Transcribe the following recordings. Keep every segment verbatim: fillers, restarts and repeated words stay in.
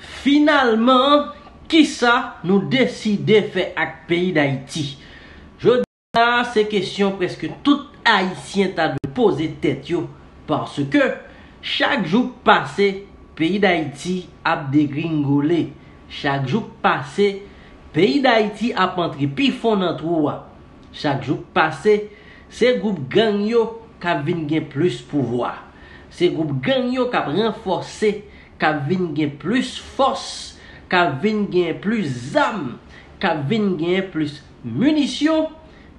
Finalement, qui ça nous décide de faire avec pays d'Haïti? Je dis là, c'est question presque tout Haïtien t'a de poser tête yo, parce que chaque jour passé, pays d'Haïti a dégringolé. Chaque jour passé, pays d'Haïti a entré plus fond dans le trou. Chaque jour passé, ces groupes gang yo ka vinn gen plus pouvoir. Ces groupes gang yo ka renforcer, ka vinn gen plus force, ka vinn gen plus âme, ka vinn gen plus munitions,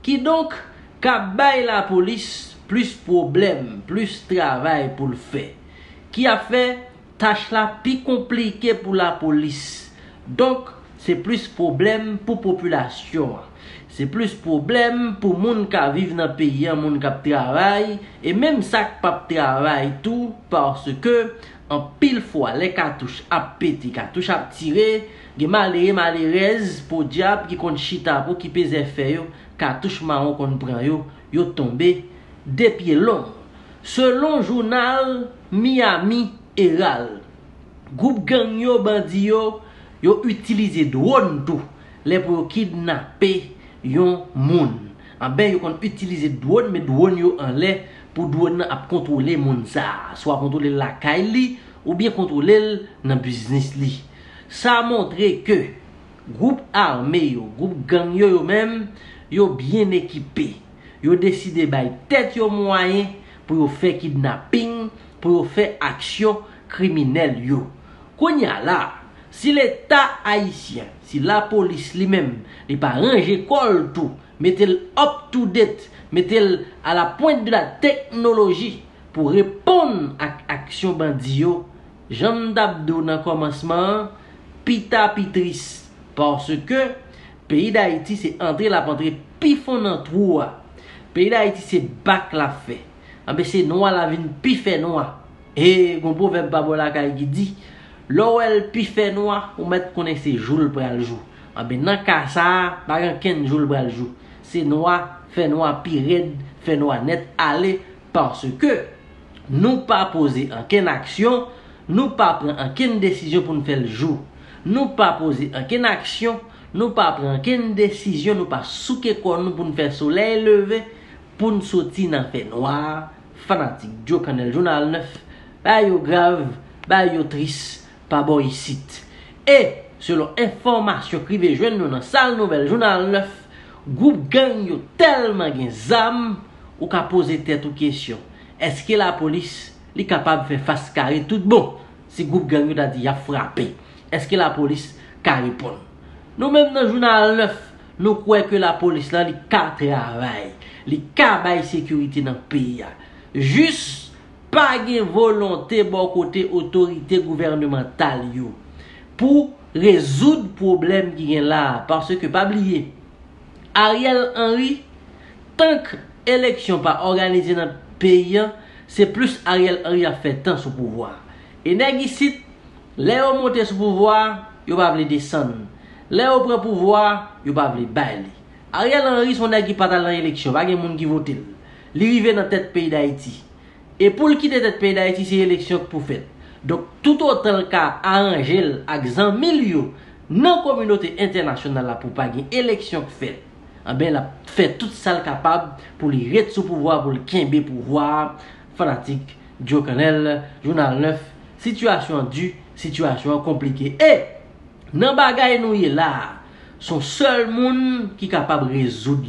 qui donc ka bay la police plus problème, plus travail pour le faire. Qui a fait tâche la plus compliquée pour la police. Donc c'est plus problème pour population. C'est plus problème pour moun ka vivent dans le pays, moun ka travaille et même ça pas travaille tout, parce que en pile fois les cartouches a pété, cartouches a tiré, des malheureux malheureuses pour diable qui compte chita pour qui pèse fait yo, cartouche marron qu'on prend yo, yo tombé des pieds longs. Selon journal Miami Herald, groupe gang yo bandi yo, yo utilisé drone tout, les pour kidnapper yon moun. En ben, yon kon utilise drone, mais drone yon en l'air pour drone ap contrôler moun sa. Soit contrôler la kay li, ou bien contrôler nan business li. Ça montre que groupe armé yon, groupe gang yon yon même, yon bien équipé. Yon décide bay tête yon moyen pour yon faire kidnapping, pour yon faire action criminelle yon. Konya la, si l'État haïtien, si la police lui-même n'est pas rangé col tout, mettez-le up to date, mettez-le à la pointe de la technologie pour répondre à l'action bandio, j'en d'abdou dans le commencement, pita pitrice, parce que le pays d'Haïti c'est entré la pentrée pifon en trou. Le pays d'Haïti c'est bac la fait. C'est noir la vine pifé noir. Et on peut même pas la qui dit. L'OL pi fait noir, ou mettre qu'on essaie jour pour le jour. Ah ben, dans le cas ça, pas un jour pour le jour. C'est noir, fait noir, pi red, fait noir net, allez, parce que nous pas poser aucune action, nous pas prendre aucune décision pour nous faire le jour. Nous pas poser aucune action, nous pas prendre aucune décision, nous pas souquer pour nous faire soleil lever, pour nous sortir dans fait noir. Fanatique, Joe Canel, Journal neuf, bah yo grave, bah yo triste. Pas bon ici. Et selon information privée jeune nous dans salle nouvelle journal neuf, groupe gang yo tellement gen zam ou ka poser tête ou question. Est-ce que la police li capable faire face carré tout bon? Si groupe gang yo da dit y a frappé, est-ce que la police ka répondre? Nous même dans journal neuf, nous croyons que la police là li ka travail, li ka bay sécurité dans pays. Juste pas de volonté bon côté autorité gouvernementale yo pour résoudre problème qui est là, parce que pas oublier Ariel Henry, tant que élection pas organisée dans le pays, c'est plus Ariel Henry a fait tant sous pouvoir et nèg ici les ont monté sous pouvoir, yo pas veut descendre, les ont prend pouvoir, yo pas veut bailler. Ariel Henry son nèg qui pas dans l'élection, pas de monde qui vote li rivé dans tête pays d'Haïti. Et pour le quitter le pays d'Haïti, c'est l'élection pour faire. Donc, tout autant le cas, arranger avec cent mille dans la communauté internationale pour ne pas avoir élection faite. Eh bien, la fait tout ça capable pour lui retirer sous pouvoir, pour le quimber pouvoir. Fanatique, Joe Canel, Journal neuf, situation due, situation compliquée. Et, dans bagay nous y là, son seul monde qui est capable de résoudre.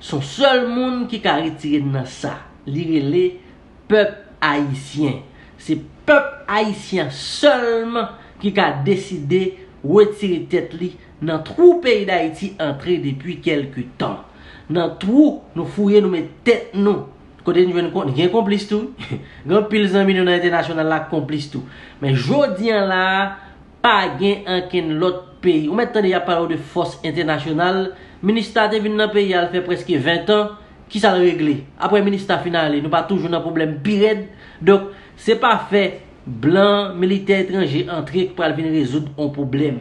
Son seul monde qui est capable de retirer dans ça. L'irélé. Peuple haïtien, c'est peuple haïtien seulement qui a décidé de retirer tête li dans trou pays d'Haïti entré depuis quelque temps. Dans trou nous fouiller nous mettre tête nous. Côté nous gen complice tout. Grand pile zan million international là complice tout. Mais jodi an là pas gen anken l'autre pays. Ou maintenant il y a parlé de force internationale, ministère de vinn nan pays a fait presque vingt ans. Qui ça régler après ministère final nous pas toujours un problème pirate. Donc c'est pas fait blanc militaire étranger entrer pour venir résoudre un problème,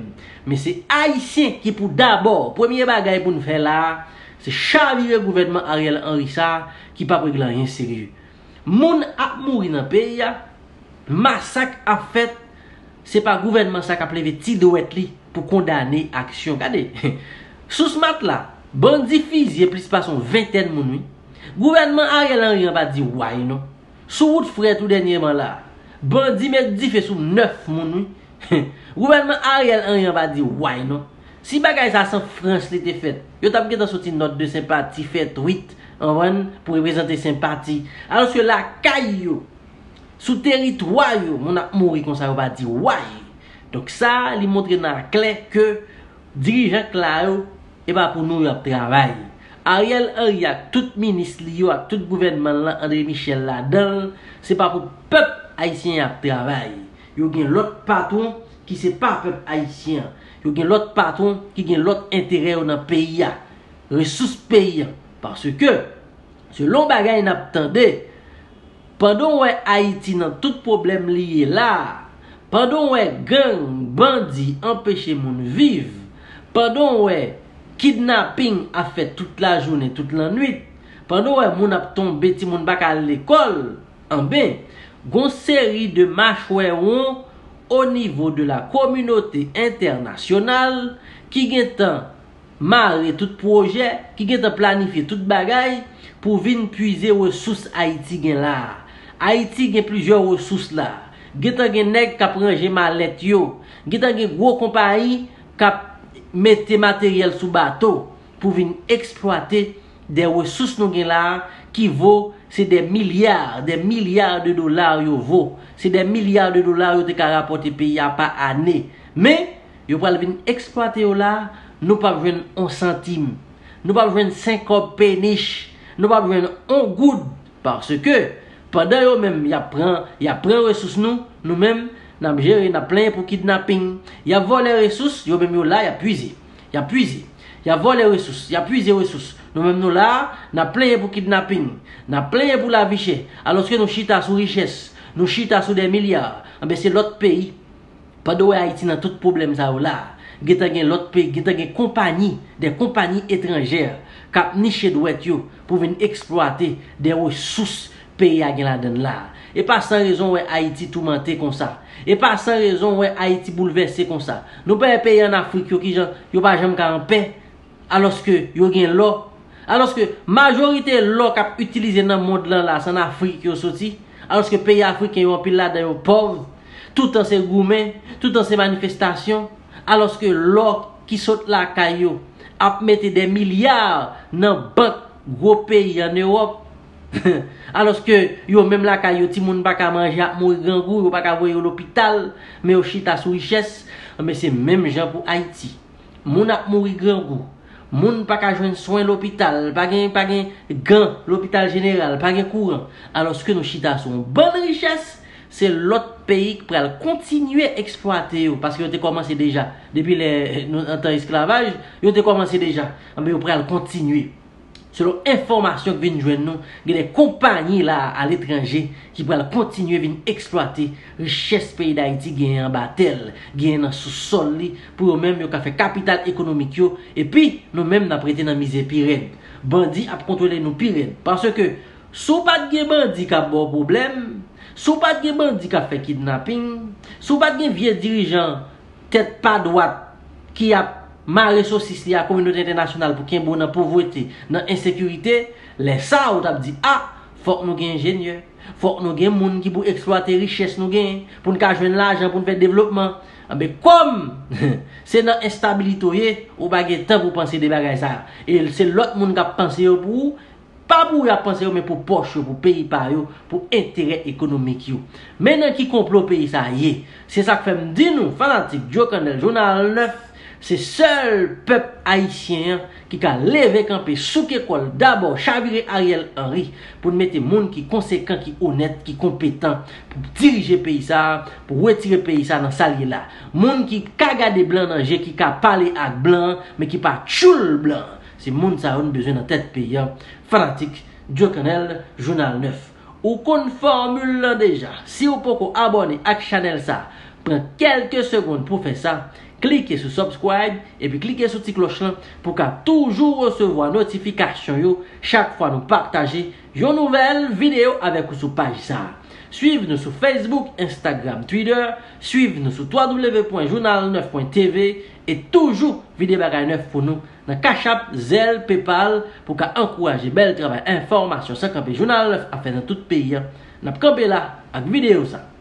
mais c'est haïtien qui pour d'abord premier bagaille pour nous faire là, c'est chavirer gouvernement Ariel Henry ça qui pas régler rien sérieux. Moun a mouri dans pays, massacre a fait, c'est pas le gouvernement qui a levé petit doigt pour condamner l'action. Regardez, sous ce mat là, bandit fusillé plus pas son vingtaine de monde. Gouvernement Ariel Henry va dire ouais non. Sous route frère tout dernièrement là, bandit met dix fait sous neuf monde. Gouvernement Ariel Henry va dire ouais non. Si bagay ça sans France l'été fait, yo t'a bien sorti note de sympathie fait huit en van pour représenter sympathie. Alors que la caillou sous territoire yo, on a mouru comme ça on va dire ouais. Donc ça, il montre dans la clé que dirigeant claro et pas pour nous y travail. Ariel Henry a tout ministre li yo, a tout gouvernement là, André Michel là dedans, c'est pas pour peuple haïtien y travail. Yo gen l'autre patron qui c'est pas peuple haïtien. Il y a l'autre patron qui a l'autre intérêt dans le pays, ressources pays. Parce que, selon bagay n'attendait, pendant que Haïti dans tout problème lié là, pendant que gang, bandit empêcher moun vivre, pendant que kidnapping a fait toute la journée, toute la nuit, pendant que moun a tombé, ti moun bak à l'école, en ben, gon série de marches ou au niveau de la communauté internationale qui gagne marrer tout projet, qui gagne planifier tout bagaille pour venir puiser ressources Haïti gen là. Haïti gen plusieurs ressources là. Gagne gen nèg qui prend mallette yo, gagne gen gros compagnie qui mette matériel sous bateau pour venir exploiter des ressources nous gen là qui vaut c'est des milliards, des milliards de dollars yo vaut. C'est des milliards de dollars yo te ka rapporter pays a pas année. Mais yo pral vinn exploiter yo là, nous pas joindre un centime. Nous pas joindre cinq péniche, nous pas joindre un goud parce que pendant yo même y a prend, y a prend ressources nous, nous même n'a gérer n'a plein pour kidnapping, y a voler ressources, yo même yo là y a puiser. Y a puiser. Y a voler ressources, y a puiser ressources. Nous même nous là, n'a plein pour kidnapping, n'a plein pour la viche. Alors que nous chita sous richesse, nous chita sous des milliards. Mais c'est l'autre pays. Pas de Haïti dans tout problème ça là. Geta gen l'autre pays, geta gen compagnie, des compagnies étrangères cap niche douet yo pour venir exploiter des ressources pays a gen la donne là. Et pas sans raison ouais Haïti tourmenté comme ça. Et pas sans raison ouais Haïti bouleversé comme ça. Nous pas un pays en Afrique yo qui yo pas jamais en paix alors que yo gen l'eau. Alors que majorité l'eau cap utilisé dans monde là là, c'est en Afrique yo sorti. Alors que pays africain yo pile là dans pauvre, tout en ces gourmets, tout en ces manifestations, alors que l'or qui saute la caillou a mette des milliards dans banque gros pays en Europe. Alors que yo même la caillou ti moun pa ka manger, mourir grand goût, yo pa ka voyer l'hôpital, mais yo chita sous richesse, mais c'est même gens pour Haïti. Moun a mourir grand goût. Moun pa ka joindre soin l'hôpital, pa gen pa gen gan l'hôpital général, pa gen courant. Alors que nous chita son bonne richesse, c'est l'autre pays qui pourrait continuer à exploiter parce que ont commencé déjà depuis les en temps esclavage, ils ont commencé déjà, mais ils pourraient continuer. Selon information que vient joindre nous, il y a des compagnies là à l'étranger qui pourraient continuer venir exploiter richesse pays d'Haïti gagne en batel, gagne en sous-sol pour eux-mêmes yo faire capital économique yo et puis nous-mêmes n'a prêté dans misère pirène. Bandit a contrôler nous pirène parce que sous pas de bandit qui a bon problème, sous pas de bandit qui a fait kidnapping, sous pas de vieux dirigeant tête pas droite qui a maré saucisse la communauté internationale pour qu'il y ait une pauvreté, dans insécurité, les ça on a dit ah, faut que nous gagne ingénieur, faut que nous gagne monde qui pour exploiter richesse nous gagne, pour nous gagner l'argent pour nous faire développement. Mais comme c'est dans l'instabilité, on pas de temps pour penser des bagages ça et c'est l'autre monde qui a pensé pour pas pour la penser mais pour poche pour pays par yo pour intérêt économique yo maintenant qui complot pays ça y c'est ça que fait me dire nous fanatique Journal Journal neuf c'est seul peuple haïtien qui a levé camper sous école d'abord chavirer Ariel Henry pour mettre monde qui conséquent qui honnête qui compétent pour diriger pays ça pour retirer pays ça dans salier là monde qui ka garder blanc dans jeu qui ka parler avec blanc mais qui pas choul blanc. C'est moun sa on besoin dans tête payant fanatique Journal Journal neuf. Ou kon formule déjà. Si ou poko abonné à channel ça, prend quelques secondes pour faire ça, cliquez sur subscribe et puis cliquez sur petite cloche là pour qu'à toujours recevoir notification yo chaque fois nous partager une nouvelle vidéo avec ou sur page ça. Suivez-nous sur Facebook, Instagram, Twitter. Suivez-nous sur w w w point journal neuf point t v. Et toujours, vidéo bagay neuf pour nous. Dans Cachap, Zelle, Paypal, pour encourager bel travail, information, ça camper Journal neuf à faire dans tout le pays. Nous sommes là avec vidéo ça.